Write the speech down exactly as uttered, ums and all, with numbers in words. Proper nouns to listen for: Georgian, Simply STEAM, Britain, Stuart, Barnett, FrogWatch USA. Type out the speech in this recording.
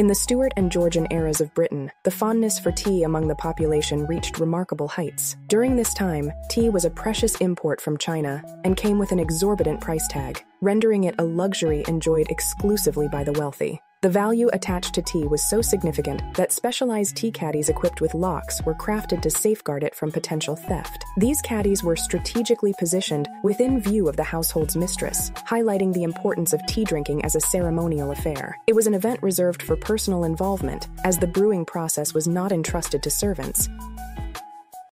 In the Stuart and Georgian eras of Britain, the fondness for tea among the population reached remarkable heights. During this time, tea was a precious import from China and came with an exorbitant price tag, rendering it a luxury enjoyed exclusively by the wealthy. The value attached to tea was so significant that specialized tea caddies equipped with locks were crafted to safeguard it from potential theft. These caddies were strategically positioned within view of the household's mistress, highlighting the importance of tea drinking as a ceremonial affair. It was an event reserved for personal involvement, as the brewing process was not entrusted to servants.